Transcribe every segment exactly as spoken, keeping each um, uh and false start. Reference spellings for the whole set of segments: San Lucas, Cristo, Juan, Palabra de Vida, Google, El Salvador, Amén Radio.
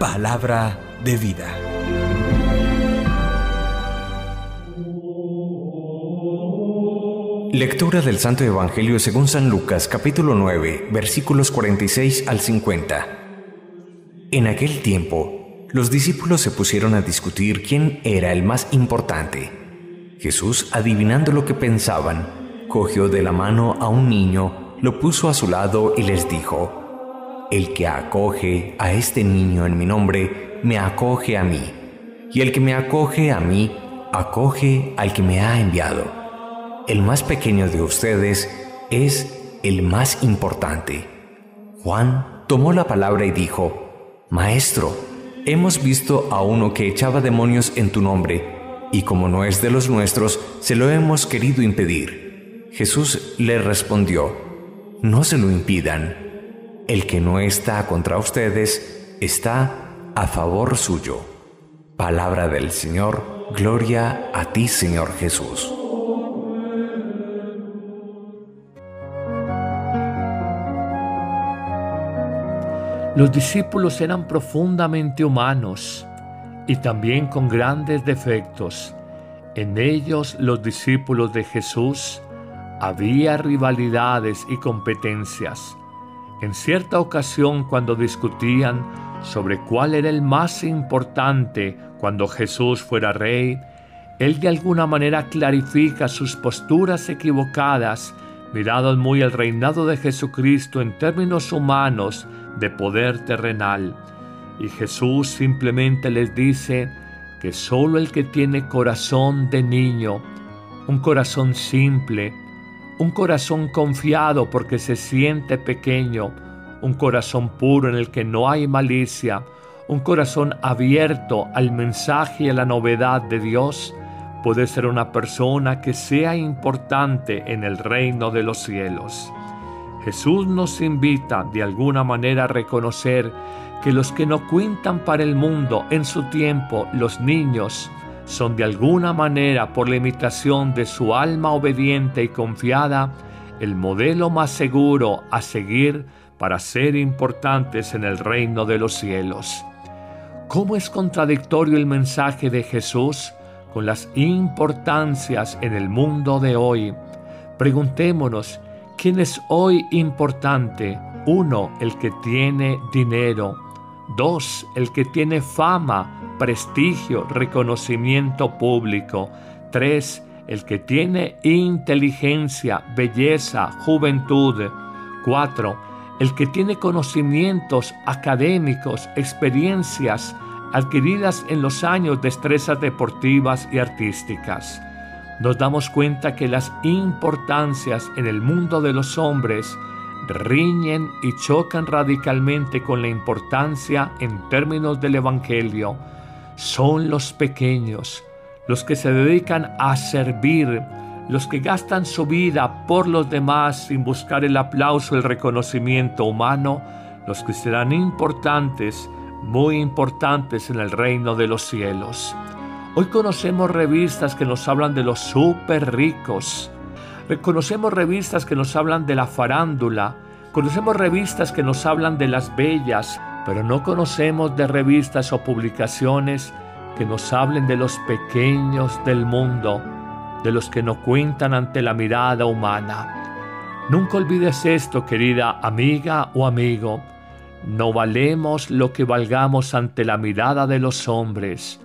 Palabra de Vida. Lectura del Santo Evangelio según San Lucas, capítulo nueve, versículos cuarenta y seis al cincuenta. En aquel tiempo, los discípulos se pusieron a discutir quién era el más importante. Jesús, adivinando lo que pensaban, cogió de la mano a un niño, lo puso a su lado y les dijo: «El que acoge a este niño en mi nombre, me acoge a mí, y el que me acoge a mí, acoge al que me ha enviado. El más pequeño de ustedes es el más importante». Juan tomó la palabra y dijo: «Maestro, hemos visto a uno que echaba demonios en tu nombre, y como no es de los nuestros, se lo hemos querido impedir». Jesús le respondió: «No se lo impidan. El que no está contra ustedes, está a favor suyo». Palabra del Señor, gloria a ti, Señor Jesús. Los discípulos eran profundamente humanos y también con grandes defectos. En ellos, los discípulos de Jesús, había rivalidades y competencias. En cierta ocasión, cuando discutían sobre cuál era el más importante cuando Jesús fuera rey, él de alguna manera clarifica sus posturas equivocadas, miradas muy al reinado de Jesucristo en términos humanos de poder terrenal. Y Jesús simplemente les dice que solo el que tiene corazón de niño, un corazón simple, un corazón confiado porque se siente pequeño, un corazón puro en el que no hay malicia, un corazón abierto al mensaje y a la novedad de Dios, puede ser una persona que sea importante en el reino de los cielos. Jesús nos invita de alguna manera a reconocer que los que no cuentan para el mundo en su tiempo, los niños, son de alguna manera, por la imitación de su alma obediente y confiada, el modelo más seguro a seguir para ser importantes en el reino de los cielos. ¿Cómo es contradictorio el mensaje de Jesús con las importancias en el mundo de hoy? Preguntémonos, ¿quién es hoy importante? Uno, el que tiene dinero. Dos, el que tiene fama, prestigio, reconocimiento público. Tres, el que tiene inteligencia, belleza, juventud. Cuatro, el que tiene conocimientos académicos, experiencias adquiridas en los años, destrezas deportivas y artísticas. Nos damos cuenta que las importancias en el mundo de los hombres riñen y chocan radicalmente con la importancia en términos del Evangelio. Son los pequeños, los que se dedican a servir, los que gastan su vida por los demás sin buscar el aplauso, el reconocimiento humano, los que serán importantes, muy importantes en el reino de los cielos. Hoy conocemos revistas que nos hablan de los súper ricos. Reconocemos revistas que nos hablan de la farándula, conocemos revistas que nos hablan de las bellas, pero no conocemos de revistas o publicaciones que nos hablen de los pequeños del mundo, de los que no cuentan ante la mirada humana. Nunca olvides esto, querida amiga o amigo. No valemos lo que valgamos ante la mirada de los hombres,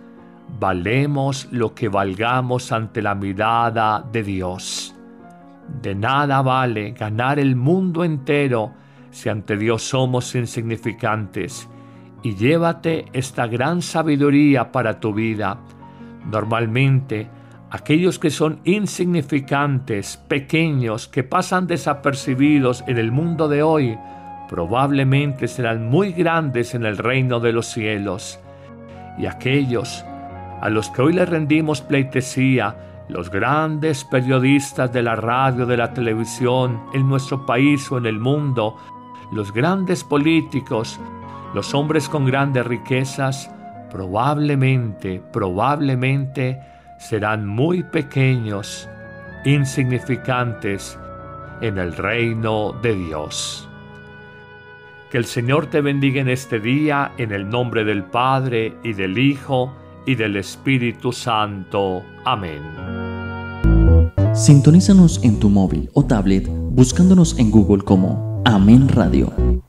valemos lo que valgamos ante la mirada de Dios. De nada vale ganar el mundo entero si ante Dios somos insignificantes. Y llévate esta gran sabiduría para tu vida. Normalmente, aquellos que son insignificantes, pequeños, que pasan desapercibidos en el mundo de hoy, probablemente serán muy grandes en el reino de los cielos. Y aquellos a los que hoy le rendimos pleitesía, los grandes periodistas de la radio, de la televisión, en nuestro país o en el mundo, los grandes políticos, los hombres con grandes riquezas, probablemente, probablemente serán muy pequeños, insignificantes en el reino de Dios. Que el Señor te bendiga en este día, en el nombre del Padre, y del Hijo, y del Espíritu Santo. Amén. Sintonízanos en tu móvil o tablet buscándonos en Google como Amén Radio.